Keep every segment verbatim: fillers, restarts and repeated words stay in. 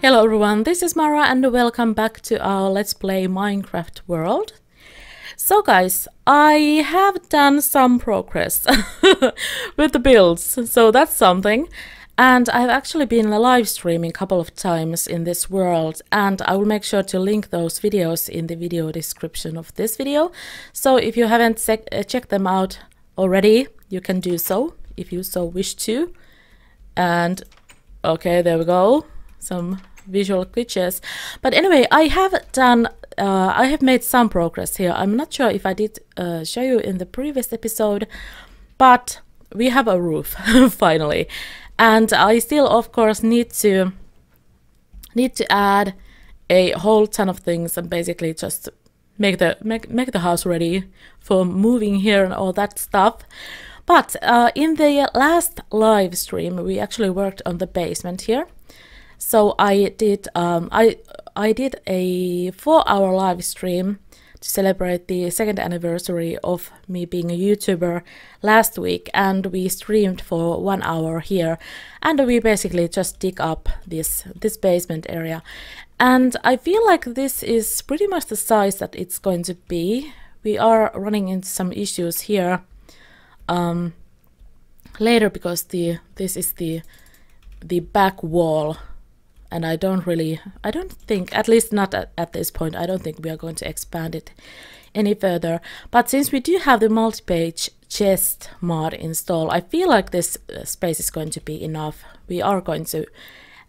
Hello everyone, this is Mara and welcome back to our Let's Play Minecraft world. So guys, I have done some progress with the builds, so that's something. And I've actually been live streaming a couple of times in this world, and I will make sure to link those videos in the video description of this video. So if you haven't checked them out already, you can do so if you so wish to. And okay, there we go. Some visual glitches, but anyway, I have done uh, I have made some progress here. I'm not sure if I did uh, show you in the previous episode, but we have a roof finally, and I still of course need to need to add a whole ton of things and basically just make the make, make the house ready for moving here and all that stuff. But uh, in the last live stream we actually worked on the basement here. So I did um, I I did a four hour live stream to celebrate the second anniversary of me being a YouTuber last week, and we streamed for one hour here, and we basically just dig up this this basement area, and I feel like this is pretty much the size that it's going to be. We are running into some issues here um, later because the this is the the back wall. And I don't really, I don't think, at least not at, at this point, I don't think we are going to expand it any further. But since we do have the multi-page chest mod installed, I feel like this space is going to be enough. We are going to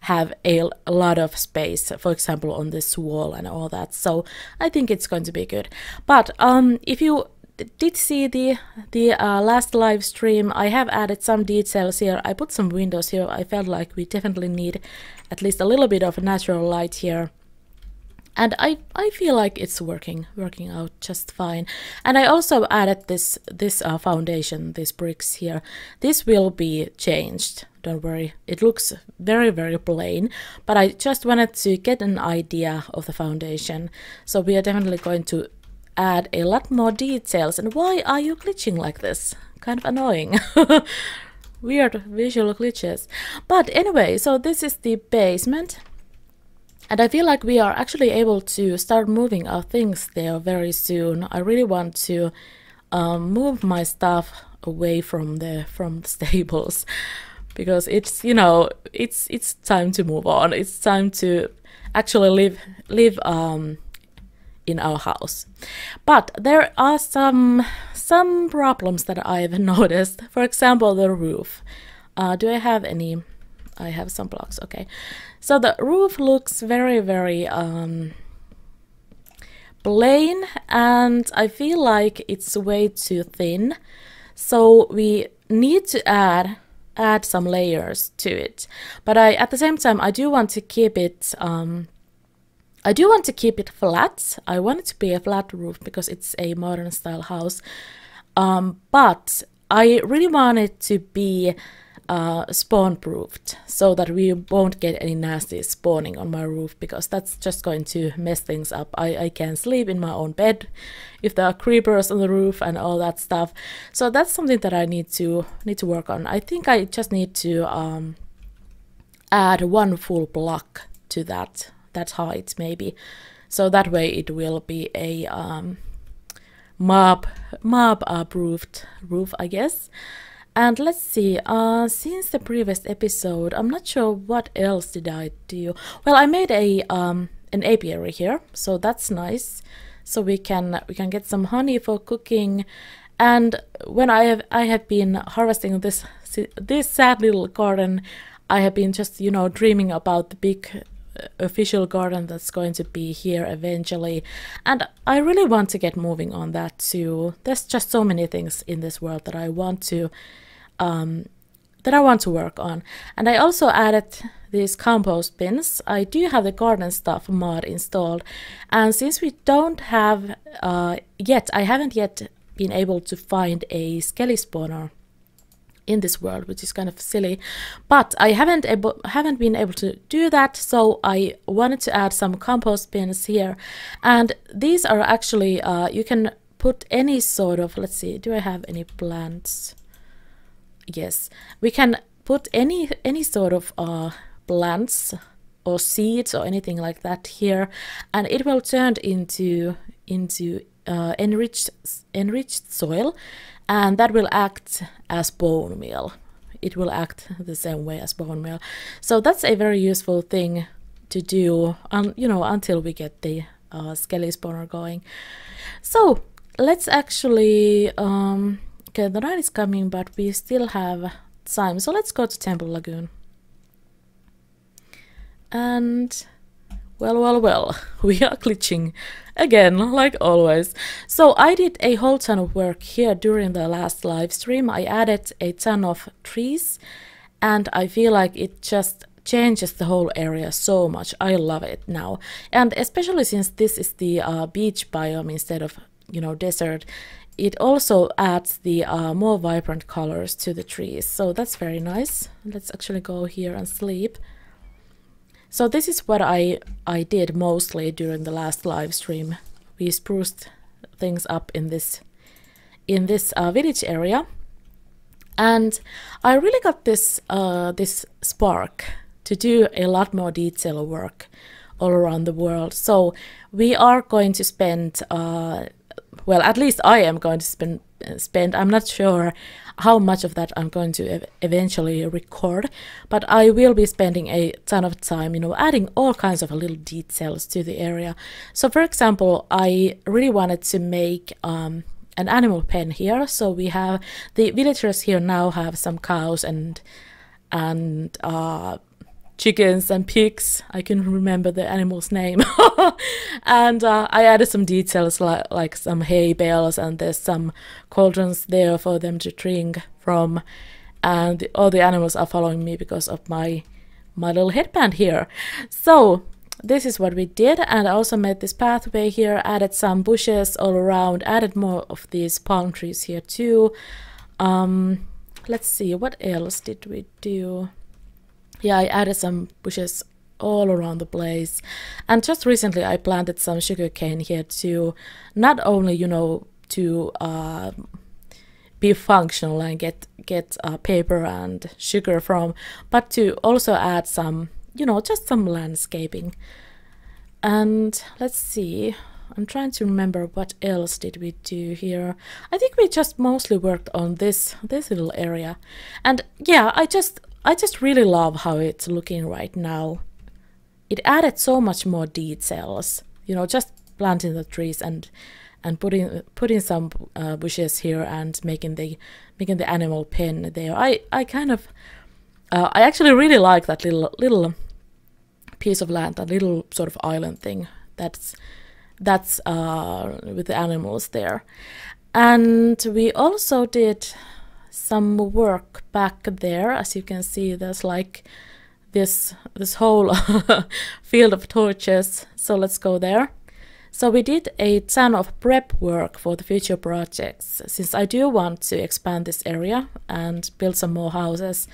have a, a lot of space, for example, on this wall and all that. So I think it's going to be good. But um, if you did see the the uh, last live stream, I have added some details here. I put some windows here. I felt like we definitely need at least a little bit of natural light here, and I I feel like it's working working out just fine. And I also added this this uh, foundation, these bricks here. This will be changed, don't worry. It looks very very plain, but I just wanted to get an idea of the foundation. So we are definitely going to add a lot more details. And why are you glitching like this? Kind of annoying. Weird visual glitches. But anyway, so this is the basement, and I feel like we are actually able to start moving our things there very soon. I really want to um, move my stuff away from the from the stables, because it's, you know, it's it's time to move on. It's time to actually live live um in our house. But there are some some problems that I've noticed. For example, the roof. Uh, do I have any? I have some blocks. Okay, so the roof looks very very um, plain, and I feel like it's way too thin. So we need to add add some layers to it. But I at the same time I do want to keep it. Um, I do want to keep it flat. I want it to be a flat roof because it's a modern style house. Um, but I really want it to be uh, spawn proofed so that we won't get any nasty spawning on my roof, because that's just going to mess things up. I, I can't sleep in my own bed if there are creepers on the roof and all that stuff. So that's something that I need to need to work on. I think I just need to um, add one full block to that. that height maybe, so that way it will be a um, mob mob approved roof, I guess. And let's see, uh, since the previous episode I'm not sure what else did I do. Well, I made a um, an apiary here, so that's nice. So we can we can get some honey for cooking. And when I have I have been harvesting this this sad little garden, I have been just, you know, dreaming about the big official garden that's going to be here eventually, and I really want to get moving on that too. There's just so many things in this world that I want to um, that I want to work on. And I also added these compost bins. I do have the garden stuff mod installed, and since we don't have uh, yet I haven't yet been able to find a skelly spawner in this world, which is kind of silly, but I haven't able haven't been able to do that. So I wanted to add some compost bins here, and these are actually uh, you can put any sort of, let's see, do I have any plants? Yes, we can put any any sort of uh, plants or seeds or anything like that here, and it will turn into into uh, enriched enriched soil, and that will act as bone meal. It will act the same way as bone meal. So that's a very useful thing to do, um, you know, until we get the uh, skelly spawner going. So let's actually, um, okay, the night is coming, but we still have time. So let's go to Temple Lagoon. And well, well, well, we are glitching again, like always. So I did a whole ton of work here during the last live stream. I added a ton of trees, and I feel like it just changes the whole area so much. I love it now, and especially since this is the uh, beach biome instead of, you know, desert, it also adds the uh, more vibrant colors to the trees. So that's very nice. Let's actually go here and sleep. So this is what I, I did mostly during the last live stream. We spruced things up in this in this uh, village area, and I really got this uh, this spark to do a lot more detail work all around the world. So we are going to spend, uh, well, at least I am going to spend. Spend. I'm not sure how much of that I'm going to ev eventually record, but I will be spending a ton of time, you know, adding all kinds of little details to the area. So for example, I really wanted to make um, an animal pen here. So we have the villagers here now have some cows and and uh, chickens and pigs. I can remember the animal's name. And uh, I added some details li like some hay bales, and there's some cauldrons there for them to drink from. And all the animals are following me because of my my little headband here. So this is what we did, and I also made this pathway here, added some bushes all around, added more of these palm trees here too. Um, let's see, what else did we do? Yeah, I added some bushes all around the place, and just recently I planted some sugarcane here too. Not only, you know, to uh, be functional and get get uh, paper and sugar from, but to also add some, you know, just some landscaping. And let's see, I'm trying to remember what else did we do here. I think we just mostly worked on this this little area, and yeah, I just. I just really love how it's looking right now. It added so much more details, you know, just planting the trees and and putting putting some uh, bushes here and making the making the animal pen there. I I kind of uh, I actually really like that little little piece of land, that little sort of island thing that's that's uh, with the animals there. And we also did some work back there. As you can see, there's like this this whole field of torches. So let's go there. So we did a ton of prep work for the future projects, since I do want to expand this area and build some more houses.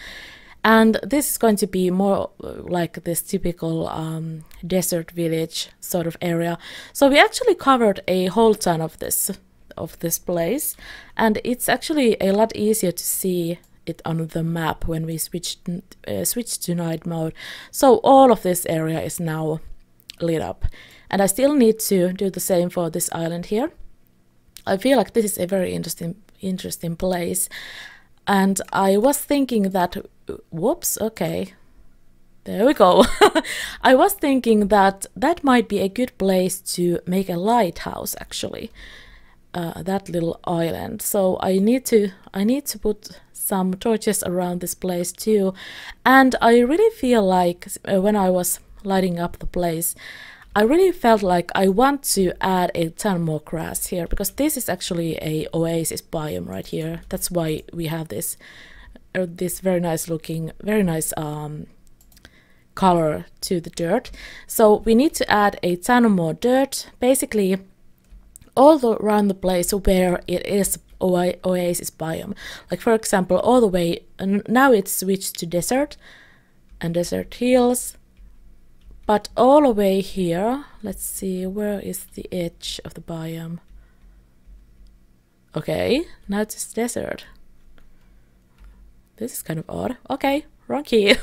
And this is going to be more like this typical um, desert village sort of area. So we actually covered a whole ton of this of this place, and it's actually a lot easier to see it on the map when we switched uh, switched to night mode. So all of this area is now lit up, and I still need to do the same for this island here. I feel like this is a very interesting interesting place, and I was thinking that whoops okay there we go. I was thinking that that might be a good place to make a lighthouse actually. Uh, that little island. So I need to I need to put some torches around this place too, and I really feel like uh, when I was lighting up the place, I really felt like I want to add a ton more grass here, because this is actually a oasis biome right here. That's why we have this uh, this very nice looking, very nice um, color to the dirt. So we need to add a ton more dirt, basically all around the place where it is oasis biome. Like for example, all the way, now it's switched to desert and desert hills, but all the way here, let's see, where is the edge of the biome? Okay, now it's desert. This is kind of odd. Okay, wrong key.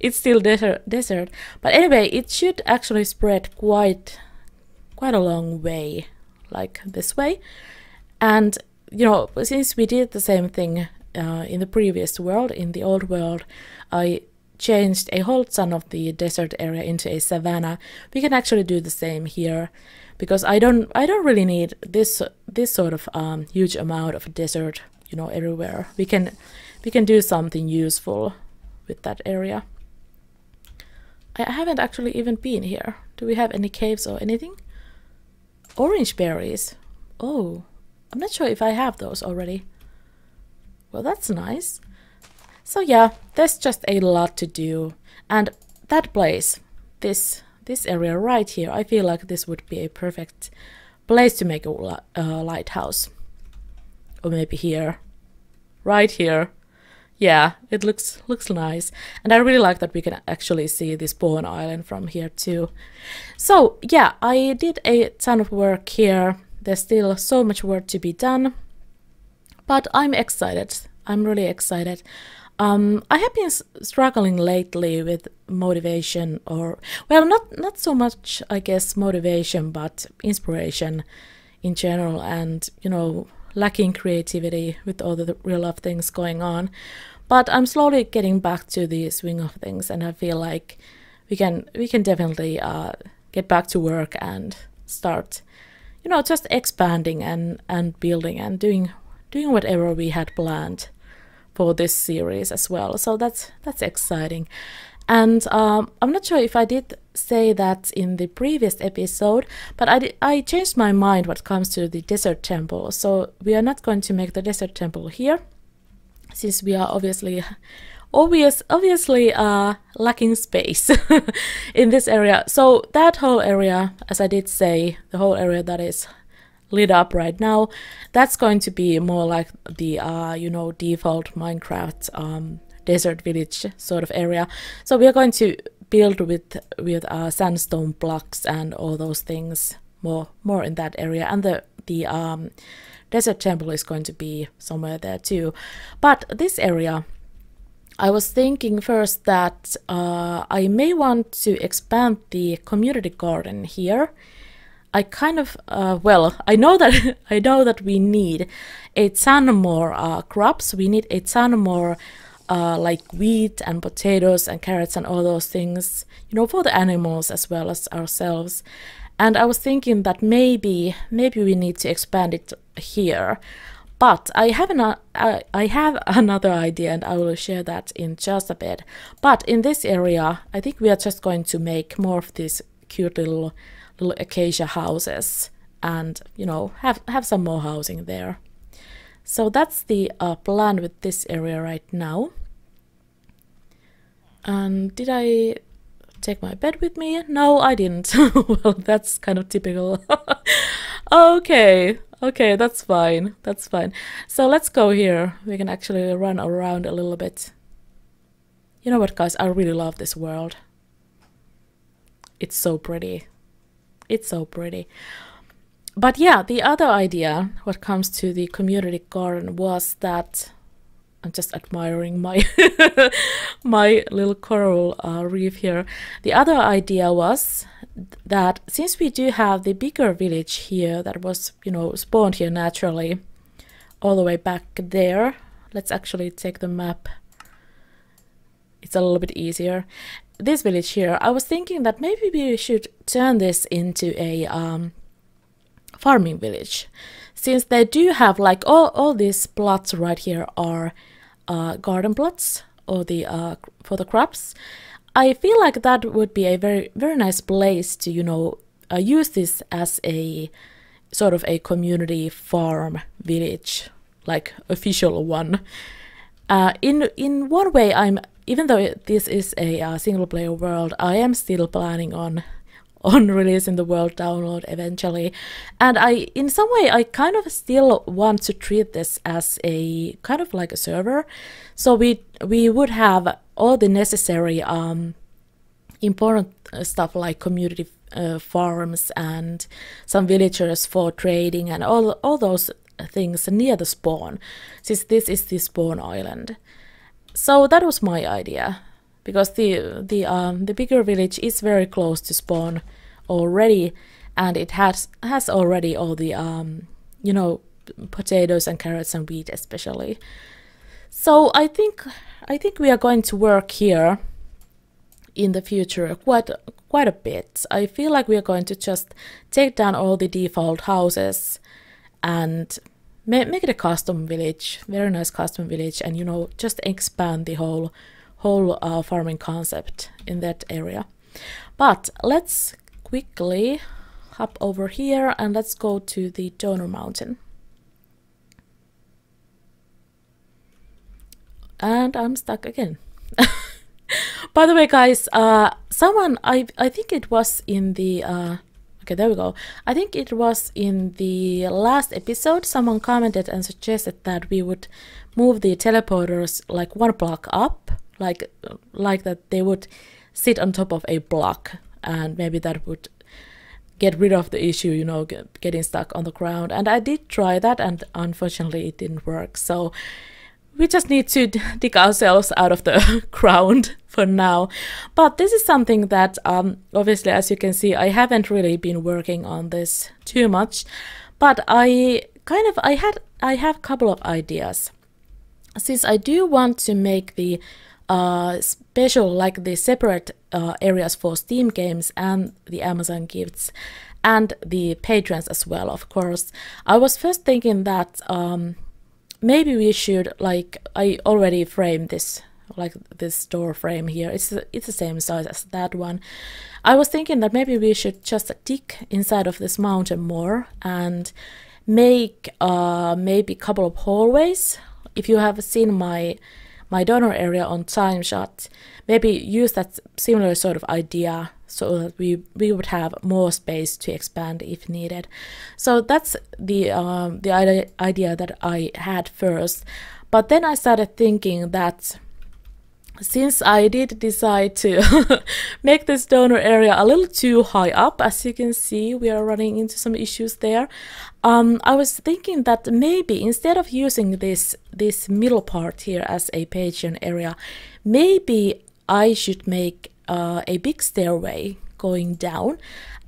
it's still desert, desert. But anyway, it should actually spread quite quite a long way, like this way. And you know, since we did the same thing uh, in the previous world, in the old world, I changed a whole ton of the desert area into a savanna. We can actually do the same here, because I don't I don't really need this this sort of um, huge amount of desert, you know, everywhere. We can we can do something useful with that area. I haven't actually even been here. Do we have any caves or anything? Orange berries. Oh, I'm not sure if I have those already. Well, that's nice. So yeah, there's just a lot to do. And that place, this this area right here, I feel like this would be a perfect place to make a uh, lighthouse. Or maybe here, right here. Yeah, it looks looks nice. And I really like that we can actually see this Bowen Island from here too. So yeah, I did a ton of work here. There's still so much work to be done, but I'm excited. I'm really excited. Um, I have been struggling lately with motivation, or well, not not so much, I guess, motivation, but inspiration in general, and you know, lacking creativity with all the real life things going on. But I'm slowly getting back to the swing of things, and I feel like we can we can definitely uh, get back to work and start, you know, just expanding and and building and doing doing whatever we had planned for this series as well. So that's that's exciting. And um, I'm not sure if I did say that in the previous episode, but I, I changed my mind when it comes to the desert temple. So we are not going to make the desert temple here, since we are obviously obvious obviously uh, lacking space in this area. So that whole area, as I did say, the whole area that is lit up right now, that's going to be more like the uh you know, default Minecraft um desert village sort of area. So we are going to build with with uh sandstone blocks and all those things more more in that area, and the the um desert temple is going to be somewhere there too. But this area, I was thinking first that uh I may want to expand the community garden here. I kind of, uh, well, I know that I know that we need a ton more uh, crops. We need a ton more uh, like wheat and potatoes and carrots and all those things, you know, for the animals as well as ourselves. And I was thinking that maybe maybe we need to expand it here. But I have an, uh, I have another idea, and I will share that in just a bit. But in this area, I think we are just going to make more of these cute little. little acacia houses, and you know, have have some more housing there. So that's the uh, plan with this area right now. And did I take my bed with me? No, I didn't. Well, that's kind of typical. okay okay that's fine, that's fine. So let's go here. We can actually run around a little bit. You know what, guys, I really love this world. It's so pretty. It's so pretty. But yeah, the other idea what comes to the community garden was that I'm just admiring my my little coral uh, reef here. The other idea was that since we do have the bigger village here that was, you know, spawned here naturally all the way back there. Let's actually take the map. It's a little bit easier. This village here, I was thinking that maybe we should turn this into a um, farming village, since they do have like all all these plots right here are uh, garden plots or the uh, for the crops. I feel like that would be a very very nice place to, you know, uh, use this as a sort of a community farm village, like official one. Uh, in in one way, I'm. Even though this is a uh, single-player world, I am still planning on on releasing the world download eventually, and I, in some way, I kind of still want to treat this as a kind of like a server, so we we would have all the necessary um, important stuff like community uh, farms and some villagers for trading and all all those things near the spawn, since this is the spawn island. So that was my idea, because the the um, the bigger village is very close to spawn already, and it has has already all the um you know potatoes and carrots and wheat especially. So I think I think we are going to work here in the future quite quite a bit. I feel like we are going to just take down all the default houses and ma make it a custom village, very nice custom village, and you know just expand the whole whole uh, farming concept in that area. But let's quickly hop over here and let's go to the donor mountain. And I'm stuck again. By the way, guys, uh, someone, I, I think it was in the, uh, okay, there we go. I think it was in the last episode, someone commented and suggested that we would move the teleporters like one block up, like, like that they would sit on top of a block, and maybe that would get rid of the issue, you know, get, getting stuck on the ground. And I did try that, and unfortunately it didn't work. So we just need to dig ourselves out of the ground for now. But this is something that, um, obviously, as you can see, I haven't really been working on this too much. But I kind of, I had, I have a couple of ideas. Since I do want to make the uh, special, like the separate uh, areas for Steam games and the Amazon gifts and the patrons as well, of course, I was first thinking that Um, maybe we should, like, I already framed this, like this door frame here. It's it's the same size as that one. I was thinking that maybe we should just dig inside of this mountain more and make uh, maybe a couple of hallways. If you have seen my my donor area on time shot, maybe use that similar sort of idea so that we we would have more space to expand if needed. So that's the um, the idea, idea that I had first, but then I started thinking that since I did decide to make this donor area a little too high up, as you can see, we are running into some issues there. Um, I was thinking that maybe instead of using this this middle part here as a Patreon area, maybe I should make Uh, a big stairway going down,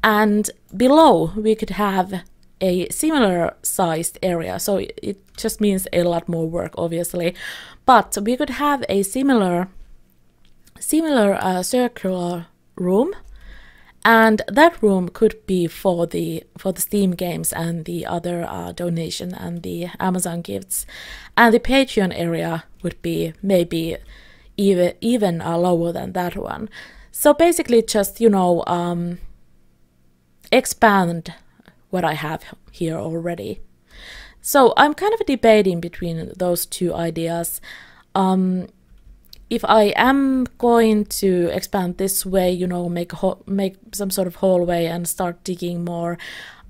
and below we could have a similar sized area. So it, it just means a lot more work, obviously, but we could have a similar similar uh, circular room, and that room could be for the for the Steam games and the other uh, donation and the Amazon gifts, and the Patreon area would be maybe even even uh, lower than that one. So basically just, you know, um, expand what I have here already. So I'm kind of debating between those two ideas. Um, if I am going to expand this way, you know, make make some sort of hallway and start digging more,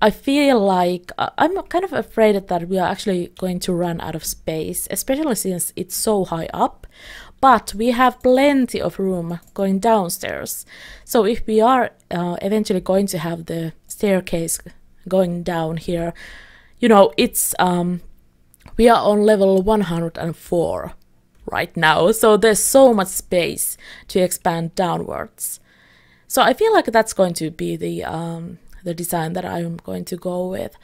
I feel like uh, I'm kind of afraid that we are actually going to run out of space, especially since it's so high up. But we have plenty of room going downstairs. So if we are uh, eventually going to have the staircase going down here, you know, it's um, we are on level one hundred and four right now. So there's so much space to expand downwards. So I feel like that's going to be the um, the design that I'm going to go with,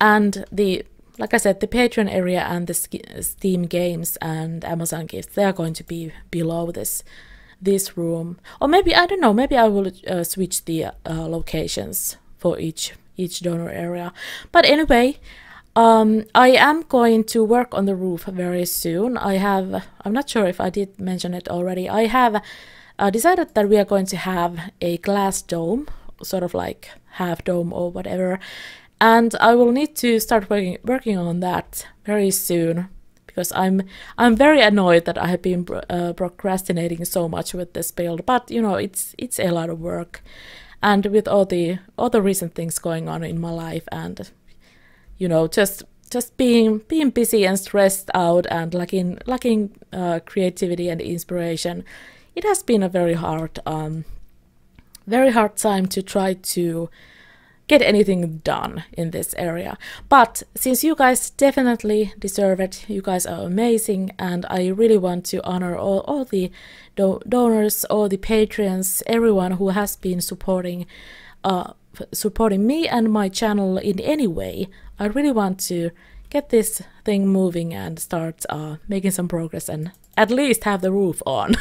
and the, like I said, the Patreon area and the Steam games and Amazon gifts, they are going to be below this this room. Or maybe, I don't know, maybe I will uh, switch the uh, locations for each each donor area. But anyway, um, I am going to work on the roof very soon. I have, I'm not sure if I did mention it already, I have uh, decided that we are going to have a glass dome, sort of like half dome or whatever. And I will need to start working working on that very soon, because I'm I'm very annoyed that I have been uh, procrastinating so much with this build. But you know, it's it's a lot of work, and with all the all the recent things going on in my life, and you know, just just being being busy and stressed out and lacking lacking uh, creativity and inspiration, it has been a very hard um very hard time to try to get anything done in this area. But since you guys definitely deserve it, you guys are amazing, and I really want to honor all, all the do donors, all the patrons, everyone who has been supporting uh, supporting me and my channel in any way. I really want to get this thing moving and start uh, making some progress, and at least have the roof on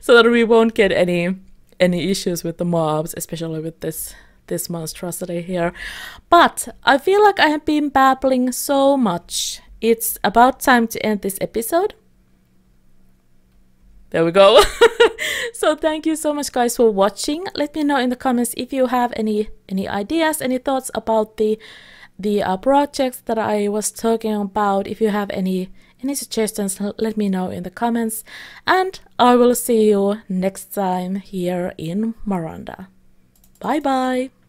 so that we won't get any any issues with the mobs, especially with this this monstrosity here. But I feel like I have been babbling so much. It's about time to end this episode. There we go. So thank you so much, guys, for watching. Let me know in the comments if you have any any ideas, any thoughts about the the uh, projects that I was talking about. If you have any any suggestions, let me know in the comments, and I will see you next time here in Maranda. Bye bye!